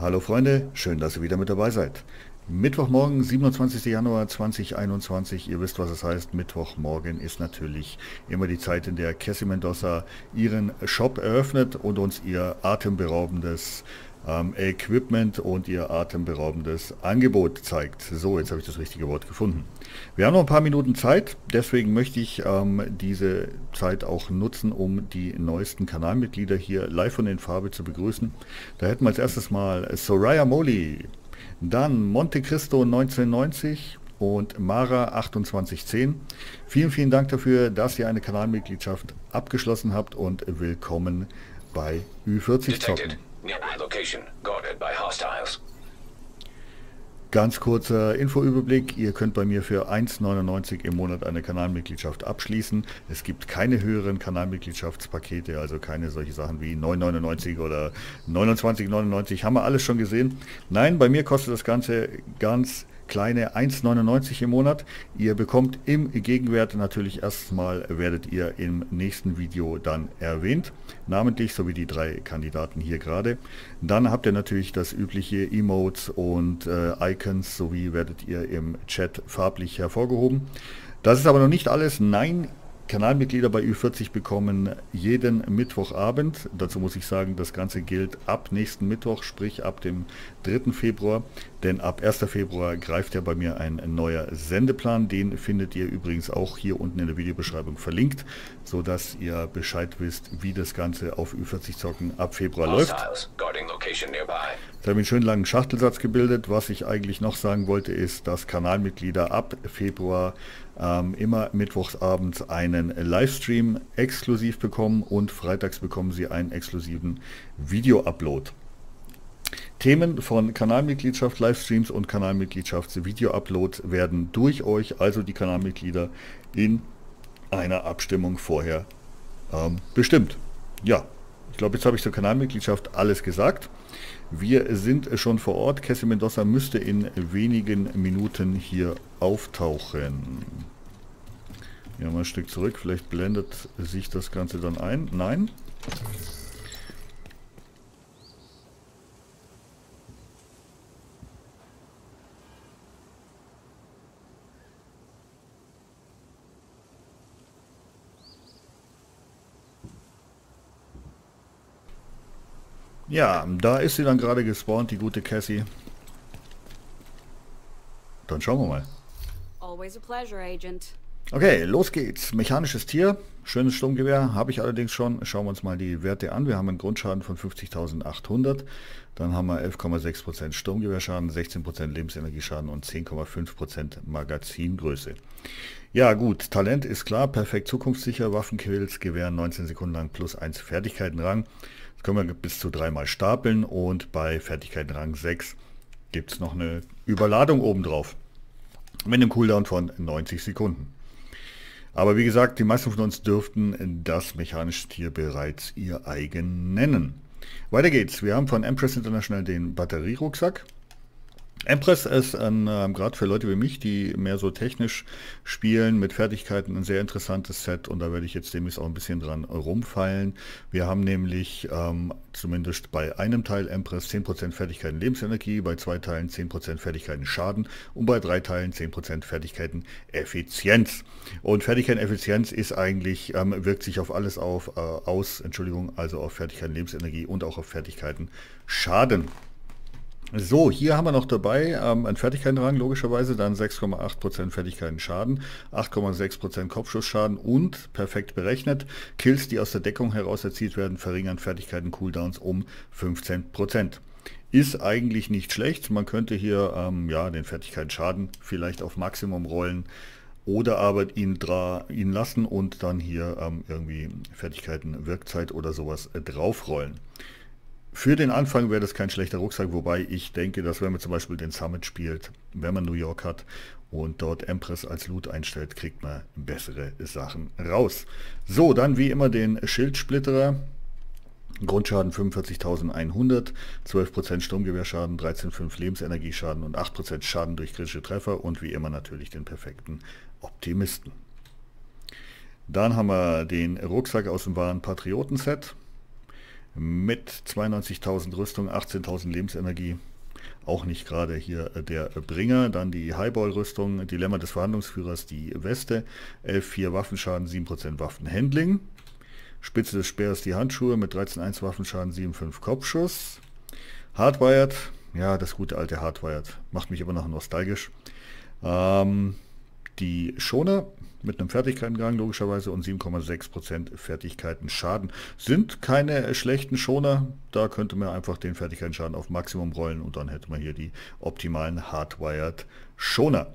Hallo Freunde, schön, dass ihr wieder mit dabei seid. Mittwochmorgen, 27. Januar 2021, ihr wisst, was es heißt, Mittwochmorgen ist natürlich immer die Zeit, in der Cassie Mendoza ihren Shop eröffnet und uns ihr atemberaubendes Equipment und ihr atemberaubendes Angebot zeigt. So, jetzt habe ich das richtige Wort gefunden. Wir haben noch ein paar Minuten Zeit, deswegen möchte ich diese Zeit auch nutzen, um die neuesten Kanalmitglieder hier live und in Farbe zu begrüßen. Da hätten wir als erstes mal Soraya Moli, dann Monte Cristo 1990 und Mara 2810. Vielen, vielen Dank dafür, dass ihr eine Kanalmitgliedschaft abgeschlossen habt und willkommen bei Ü40 Zocken. Ganz kurzer Infoüberblick, ihr könnt bei mir für 1,99 im Monat eine Kanalmitgliedschaft abschließen. Es gibt keine höheren Kanalmitgliedschaftspakete, also keine solche Sachen wie 9,99 oder 29,99, haben wir alles schon gesehen. Nein, bei mir kostet das Ganze ganz kleine 1,99 im Monat. Ihr bekommt im Gegenwert natürlich erstmal, werdet ihr im nächsten Video dann erwähnt, namentlich, sowie die drei Kandidaten hier gerade. Dann habt ihr natürlich das übliche Emotes und Icons, sowie werdet ihr im Chat farblich hervorgehoben. Das ist aber noch nicht alles. Nein, Kanalmitglieder bei Ü40 bekommen jeden Mittwochabend, dazu muss ich sagen, das Ganze gilt ab nächsten Mittwoch, sprich ab dem 3. Februar, denn ab 1. Februar greift ja bei mir ein neuer Sendeplan, den findet ihr übrigens auch hier unten in der Videobeschreibung verlinkt, sodass ihr Bescheid wisst, wie das Ganze auf Ü40 Zocken ab Februar läuft. Jetzt habe ich einen schönen langen Schachtelsatz gebildet. Was ich eigentlich noch sagen wollte, ist, dass Kanalmitglieder ab Februar immer mittwochsabends einen Livestream exklusiv bekommen und freitags bekommen sie einen exklusiven Video-Upload. Themen von Kanalmitgliedschaft, Livestreams und Kanalmitgliedschafts-Video-Uploads werden durch euch, also die Kanalmitglieder, in einer Abstimmung vorher bestimmt. Ja, ich glaube, jetzt habe ich zur Kanalmitgliedschaft alles gesagt. Wir sind schon vor Ort. Cassie Mendoza müsste in wenigen Minuten hier auftauchen. Ja, mal ein Stück zurück. Vielleicht blendet sich das Ganze dann ein. Nein. Ja, da ist sie dann gerade gespawnt, die gute Cassie. Dann schauen wir mal. Okay, los geht's. Mechanisches Tier, schönes Sturmgewehr, habe ich allerdings schon. Schauen wir uns mal die Werte an. Wir haben einen Grundschaden von 50.800. Dann haben wir 11,6% Sturmgewehrschaden, 16% Lebensenergieschaden und 10,5% Magazingröße. Ja gut, Talent ist klar, perfekt zukunftssicher, Waffenkills, Gewehr 19 Sekunden lang plus 1 Fertigkeitenrang. Das können wir bis zu 3-mal stapeln und bei Fertigkeitenrang 6 gibt es noch eine Überladung obendrauf. Mit einem Cooldown von 90 Sekunden. Aber wie gesagt, die meisten von uns dürften das mechanische Tier bereits ihr eigen nennen. Weiter geht's. Wir haben von Empress International den Batterierucksack. Empress ist gerade für Leute wie mich, die mehr so technisch spielen, mit Fertigkeiten ein sehr interessantes Set und da werde ich jetzt demnächst auch ein bisschen dran rumfeilen. Wir haben nämlich zumindest bei einem Teil Empress 10% Fertigkeiten Lebensenergie, bei 2 Teilen 10% Fertigkeiten Schaden und bei 3 Teilen 10% Fertigkeiten Effizienz. Und Fertigkeiten Effizienz ist eigentlich, wirkt sich auf alles also auf Fertigkeiten Lebensenergie und auch auf Fertigkeiten Schaden. So, hier haben wir noch dabei einen Fertigkeitenrang logischerweise, dann 6,8% Fertigkeiten Schaden, 8,6% Kopfschussschaden und, perfekt berechnet, Kills, die aus der Deckung heraus erzielt werden, verringern Fertigkeiten Cooldowns um 15%. Ist eigentlich nicht schlecht, man könnte hier ja, den Fertigkeiten Schaden vielleicht auf Maximum rollen oder aber ihn lassen und dann hier irgendwie Fertigkeiten Wirkzeit oder sowas draufrollen. Für den Anfang wäre das kein schlechter Rucksack, wobei ich denke, dass wenn man zum Beispiel den Summit spielt, wenn man New York hat und dort Empress als Loot einstellt, kriegt man bessere Sachen raus. So, dann wie immer den Schildsplitterer. Grundschaden 45.100, 12% Sturmgewehrschaden, 13,5 Lebensenergieschaden und 8% Schaden durch kritische Treffer und wie immer natürlich den perfekten Optimisten. Dann haben wir den Rucksack aus dem wahren Patrioten-Set. mit 92.000 Rüstung, 18.000 Lebensenergie. Auch nicht gerade hier der Bringer. Dann die Highball-Rüstung, Dilemma des Verhandlungsführers, die Weste, 11,4 Waffenschaden, 7% Waffenhandling. Spitze des Speers die Handschuhe mit 13,1 Waffenschaden, 7,5 Kopfschuss. Hardwired, ja, das gute alte Hardwired, macht mich immer noch nostalgisch. Die Schoner mit einem Fertigkeitengang logischerweise und 7,6% Fertigkeiten Schaden. Sind keine schlechten Schoner, da könnte man einfach den Fertigkeitenschaden auf Maximum rollen und dann hätte man hier die optimalen Hardwired Schoner.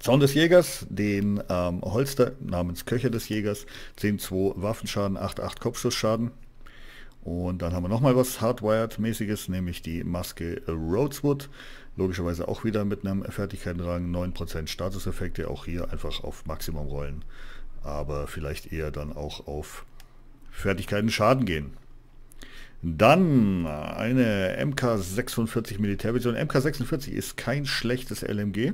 Zorn des Jägers, den Holster namens Köcher des Jägers, 10,2 Waffenschaden, 8,8 Kopfschussschaden. Und dann haben wir nochmal was Hardwired-mäßiges, nämlich die Maske Rhodeswood. Logischerweise auch wieder mit einem Fertigkeitenrang, 9% Statuseffekte, auch hier einfach auf Maximum rollen. Aber vielleicht eher dann auch auf Fertigkeiten Schaden gehen. Dann eine MK46 Militärversion. MK46 ist kein schlechtes LMG.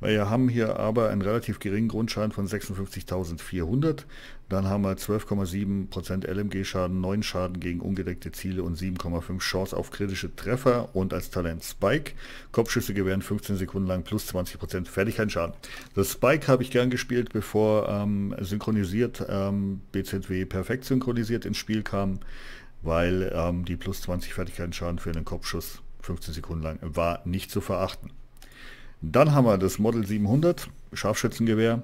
Wir haben hier aber einen relativ geringen Grundschaden von 56.400. Dann haben wir 12,7% LMG-Schaden, 9 Schaden gegen ungedeckte Ziele und 7,5 Chance auf kritische Treffer. Und als Talent Spike. Kopfschüsse gewähren 15 Sekunden lang plus 20% Fertigkeitsschaden. Das Spike habe ich gern gespielt, bevor synchronisiert BZW perfekt synchronisiert ins Spiel kam, weil die plus 20 Fertigkeitsschaden für einen Kopfschuss 15 Sekunden lang war nicht zu verachten. Dann haben wir das Model 700 Scharfschützengewehr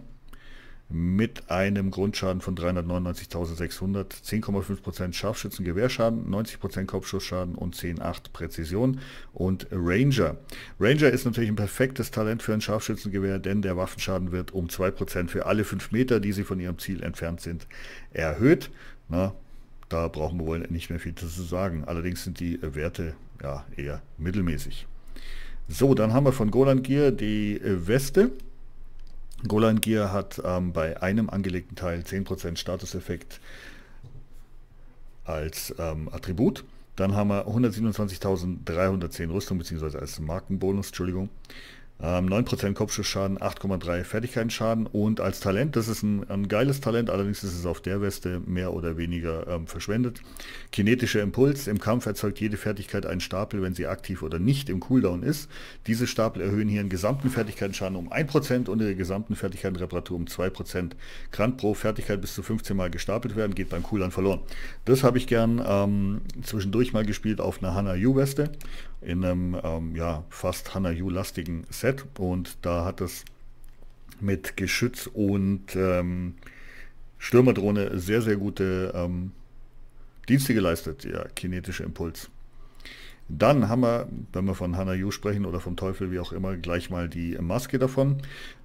mit einem Grundschaden von 399.600, 10,5% Scharfschützengewehrschaden, 90% Kopfschussschaden und 10,8 Präzision und Ranger. Ranger ist natürlich ein perfektes Talent für ein Scharfschützengewehr, denn der Waffenschaden wird um 2% für alle 5 Meter, die sie von ihrem Ziel entfernt sind, erhöht. Na, da brauchen wir wohl nicht mehr viel zu sagen. Allerdings sind die Werte ja eher mittelmäßig. So, dann haben wir von Golan Gear die Weste. Golan Gear hat bei einem angelegten Teil 10% Statuseffekt als Attribut. Dann haben wir 127.310 Rüstung bzw. als Markenbonus, Entschuldigung. 9% Kopfschussschaden, 8,3 Fertigkeitsschaden und als Talent, das ist ein geiles Talent, allerdings ist es auf der Weste mehr oder weniger verschwendet. Kinetischer Impuls, im Kampf erzeugt jede Fertigkeit einen Stapel, wenn sie aktiv oder nicht im Cooldown ist. Diese Stapel erhöhen ihren gesamten Fertigkeitsschaden um 1% und ihre gesamten Fertigkeitenreparatur um 2%. Kann pro Fertigkeit bis zu 15 Mal gestapelt werden, geht beim Cooldown verloren. Das habe ich gern zwischendurch mal gespielt auf einer Hana-Yu-Weste. In einem ja, fast Hana-Yu-lastigen Set und da hat es mit Geschütz und Stürmerdrohne sehr, sehr gute Dienste geleistet, ja, kinetischer Impuls. Dann haben wir, wenn wir von Hana-Yu sprechen oder vom Teufel, wie auch immer, gleich mal die Maske davon.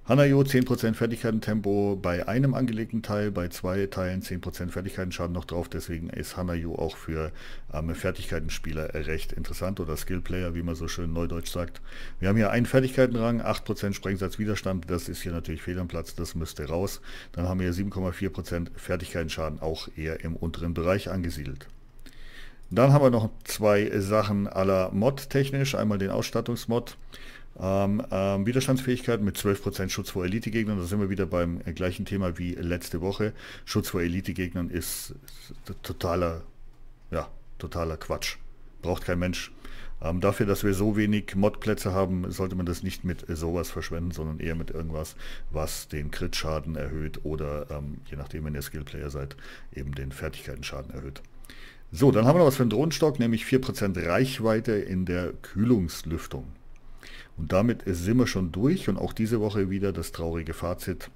Hana-Yu 10% Fertigkeitentempo bei einem angelegten Teil, bei 2 Teilen 10% Fertigkeitenschaden noch drauf. Deswegen ist Hana-Yu auch für Fertigkeitenspieler recht interessant oder Skillplayer, wie man so schön neudeutsch sagt. Wir haben hier einen Fertigkeitenrang, 8% Sprengsatzwiderstand, das ist hier natürlich fehl am Platz, das müsste raus. Dann haben wir 7,4% Fertigkeitenschaden, auch eher im unteren Bereich angesiedelt. Dann haben wir noch 2 Sachen à la Mod technisch. Einmal den Ausstattungsmod. Widerstandsfähigkeit mit 12% Schutz vor Elite-Gegnern. Da sind wir wieder beim gleichen Thema wie letzte Woche. Schutz vor Elite-Gegnern ist totaler Quatsch. Braucht kein Mensch. Dafür, dass wir so wenig Modplätze haben, sollte man das nicht mit sowas verschwenden, sondern eher mit irgendwas, was den Crit-Schaden erhöht oder, je nachdem, wenn ihr Skillplayer seid, eben den Fertigkeiten-Schaden erhöht. So, dann haben wir noch was für einen Drohnenstock, nämlich 4% Reichweite in der Kühlungslüftung. Und damit sind wir schon durch und auch diese Woche wieder das traurige Fazit.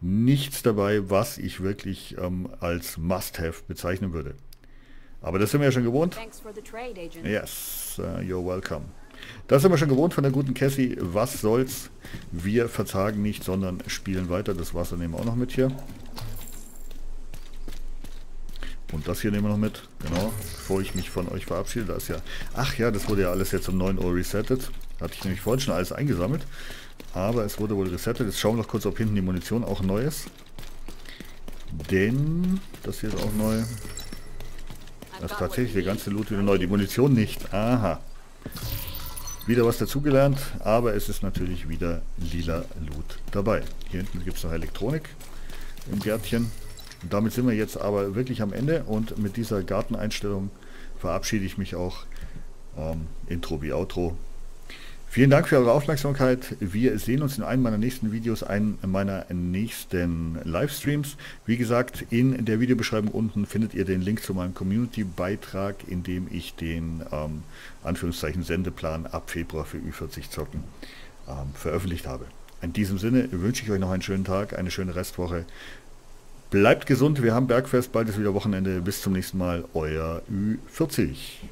Nichts dabei, was ich wirklich als Must-Have bezeichnen würde. Aber das sind wir ja schon gewohnt. Yes, you're welcome. Das sind wir schon gewohnt von der guten Cassie. Was soll's? Wir verzagen nicht, sondern spielen weiter. Das Wasser nehmen wir auch noch mit hier. Und das hier nehmen wir noch mit, genau, bevor ich mich von euch verabschiede, da ist ja, ach ja, das wurde ja alles jetzt um 9 Uhr resettet, hatte ich nämlich vorhin schon alles eingesammelt, aber es wurde wohl resettet, jetzt schauen wir noch kurz, ob hinten die Munition auch neu ist, denn das hier ist auch neu, das ist tatsächlich der ganze Loot wieder neu, die Munition nicht, aha, wieder was dazugelernt, aber es ist natürlich wieder lila Loot dabei, hier hinten gibt es noch Elektronik im Gärtchen. Und damit sind wir jetzt aber wirklich am Ende und mit dieser Garteneinstellung verabschiede ich mich auch. Intro wie Outro. Vielen Dank für eure Aufmerksamkeit. Wir sehen uns in einem meiner nächsten Videos, einem meiner nächsten Livestreams. Wie gesagt, in der Videobeschreibung unten findet ihr den Link zu meinem Community-Beitrag, in dem ich den Anführungszeichen Sendeplan ab Februar für Ü40 Zocken veröffentlicht habe. In diesem Sinne wünsche ich euch noch einen schönen Tag, eine schöne Restwoche. Bleibt gesund, wir haben Bergfest, bald ist wieder Wochenende. Bis zum nächsten Mal, euer Ü40.